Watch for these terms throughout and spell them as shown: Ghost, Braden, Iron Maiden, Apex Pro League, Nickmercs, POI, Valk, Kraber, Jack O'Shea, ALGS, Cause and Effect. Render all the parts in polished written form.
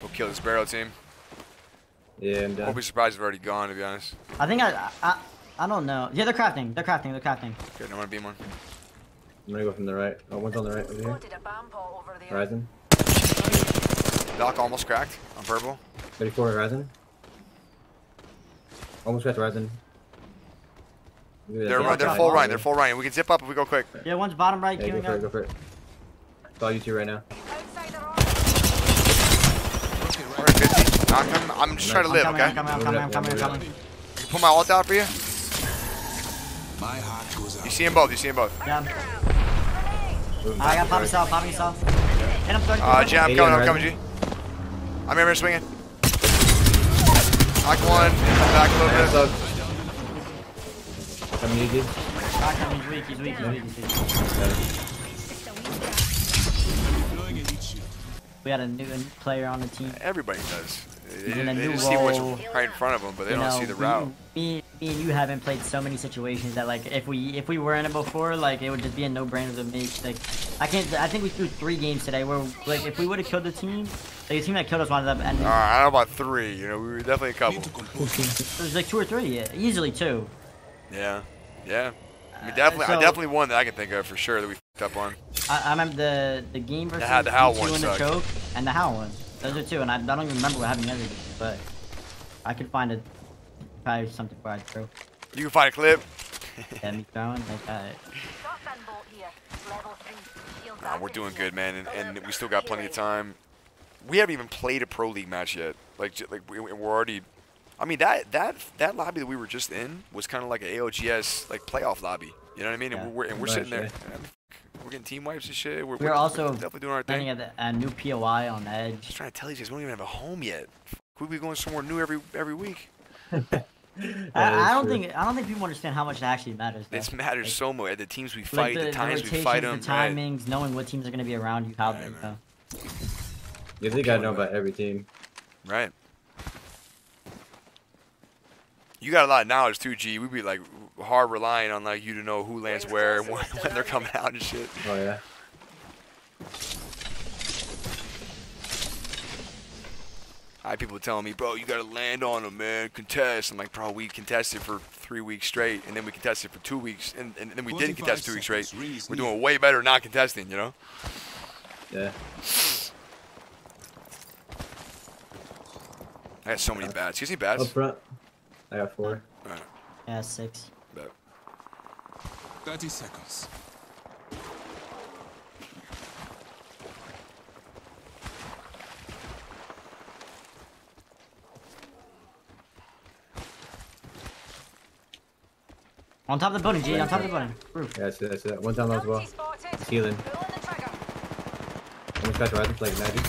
We'll kill this barrel team. Yeah, I'm done. Won't be surprised if they're already gone, to be honest. I think I don't know. Yeah, they're crafting. Okay, no one beam one. I'm gonna go from the right. Oh, one's on the right over here. Horizon. Valk almost cracked on purple. 34 horizon. Almost cracked horizon. They're full Ryan. They're full Ryan. We can zip up if we go quick. Yeah, one's bottom right. Yeah, go for it. It's all you two right now. I'm just trying to live, okay? I'm coming. I can put my ult out for you. You see him both, Yeah. I got popping south. Hit him 30. Yeah, I'm coming, G. I'm here swinging. Knock one, back a little bit. Coming, you, G. He's weak. We got a new player on the team. Everybody does. They just see what's right in front of them, but they don't see the route. Me and you haven't played so many situations that, like, if we were in it before, like, it would just be a no-brainer to make. Like, I think we threw 3 games today where, like, if we would have killed the team, like, the team that killed us wound up ending. All right, I don't know about 3. You know, we were definitely a couple. It was like 2 or 3, easily 2. Yeah, yeah. I mean, definitely one that I can think of for sure that we fucked up on. I remember the game versus the Howl one and the choke and the Howl one. Those are 2, and I don't even remember what happened the other game, but I could find a probably something for I throw. You can find a clip. Yeah, me throwing. I got it. Nah, we're doing good, man, and we still got plenty of time. We haven't even played a pro league match yet. Like we're already. I mean, that lobby that we were just in was kind of like an ALGS like playoff lobby. You know what I mean? Yeah. And we're sitting there. Yeah. We're getting team wipes and shit. We're also definitely doing our thing. A new POI on Edge. I'm just trying to tell you guys, we don't even have a home yet. We'll be going somewhere new every week. I don't think people understand how much it actually matters. Though. It matters like, so much. The teams we fight, like the times we fight them, the timings, right? Knowing what teams are going to be around you, how they go. You think I know about every team, right? You got a lot of knowledge too, G. We'd be like hard relying on like you to know who lands where and when they're coming out and shit. Oh yeah. I had people telling me, bro, you gotta land on them, man. Contest. I'm like, bro, we contested for 3 weeks straight, and then we contested for 2 weeks, and then we didn't contest 2 weeks straight. We're doing way better not contesting, you know? Yeah. I got so many bats. You see bats? Up front. I got 4. Right. Yeah, 6. About 30 seconds. On top of the building, G. On top of the building. Roof. Yeah, that's it. One down low as well. He's healing. I'm gonna try to ride the plate, 90.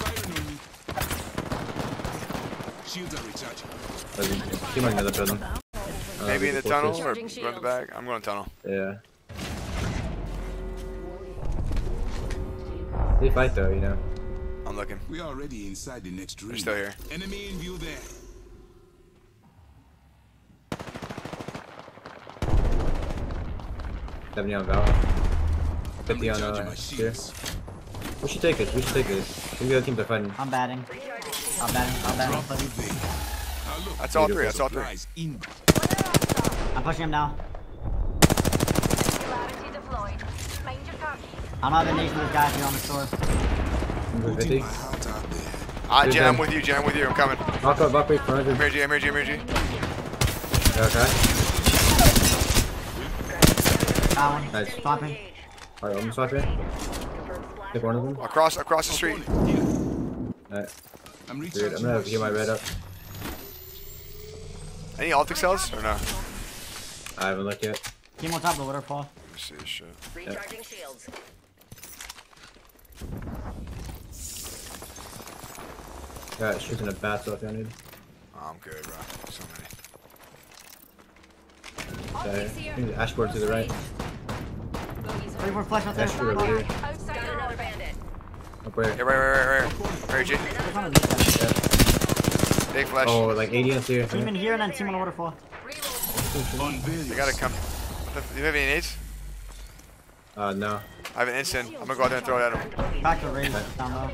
He might another building. Maybe in the tunnel or run the back. I'm going tunnel. Yeah. They fight though, you know. I'm looking. We are already inside the next room. They're still here. Enemy in view there. On Valor. 50 on here. We should take this. The other teams are fighting. I'm batting. That's all three. I'm pushing him now. I'm not the nation of guys here on the store. Jen, I'm with you. I'm coming. I'm here, G. Okay. Nice. Swapping. Alright, I'm swapping. Take one of them. Across the street. Alright. Dude, I'm gonna have to get my red up. Any Altic cells or no? I haven't looked yet. Team on top of the waterfall. Let me see this shit. Recharging shields. Got it, shooting a bat off you need. I'm good, bro. So many. Okay. I think the Ashford to the right. 34 flash out there. Ashford over here. Where? Yeah, right, G. Big flash. Oh, like 80 on here. Team in here and then team on the waterfall. They gotta come. Do you have any nades? No. I have an instant. I'm gonna go out there and throw it at him. Back to range. Down low.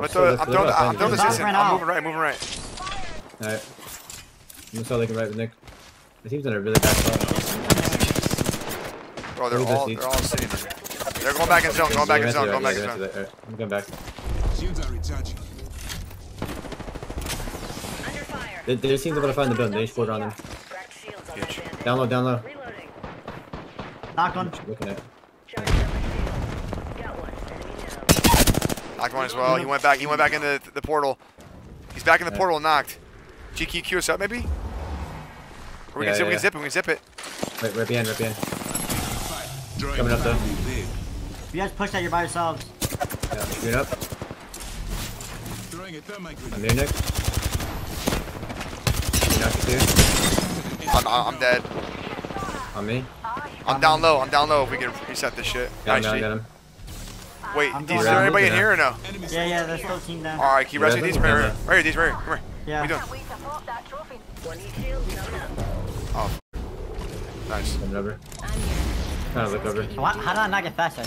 I'm throwing the assistant. I'm moving right, Alright. I'm just looking right with Nick. The team's in a really bad spot. Bro, they're all sitting. They're going back in zone, going back in zone. I'm going back. There seems to be able to find the building. They just pulled around them. Down low, Knock one. Looking at. Knocked one as well. He went back. He went back into the portal. He's back in the portal. Knocked. GQQ us up maybe. Or we can zip. We can zip it. Wait, right behind. Coming up though. If you guys push that, you're by yourselves. Yeah, shoot up. I'm here, Nick. I'm dead. On me. I'm down low. If we can reset this shit. Got him, Wait, is there anybody in here or no? Yeah, there's still a team down. Alright, keep resting these right here. Come here. Yeah. What are you doing? Oh. Nice. Coming over. Kind of look over. How did I not get faster?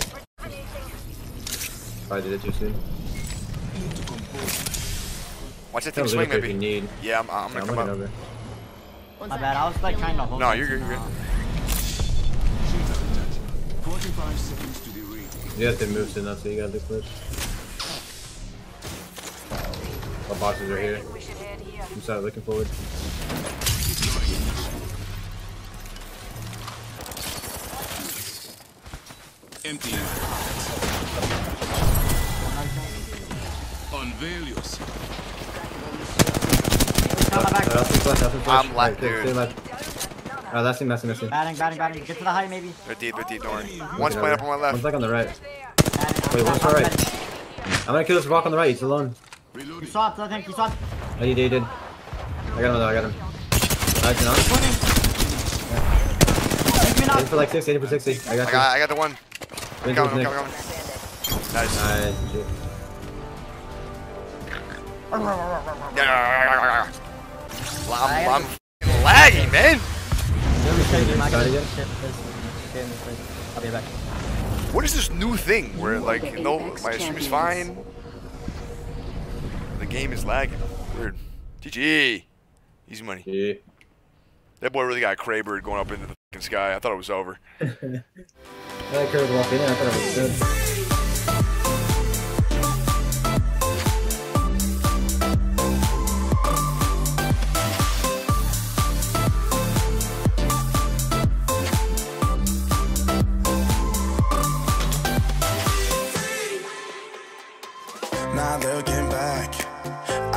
Probably did it too soon. Watch that thing swing maybe. Yeah, I'm gonna come up. My bad, I was like trying to hold. No, you're good, You have to move in that, so you gotta do clips. The boxes are here. I'm sorry, looking forward. Empty. Unveil yourself. I'm left, dude. Alright, that's him, Batting. Get to the high, maybe. They're deep, don't worry. One's playing up on my left. One's like on the right. Wait, one's on the right. I'm gonna kill this rock on the right, he's alone. You swapped, I think, Oh, you did. I got him, though, Alright, he's not. 80 for like 60, 80 for 60. I got the one. I'm coming, Nice. Nice. I'm laggy, man. I'll be back. What is this new thing where like no, my stream is fine, the game is lagging? Weird. GG. Easy money. Yeah. That boy really got Kraber going up into the fucking sky. I thought it was over. I thought it was good.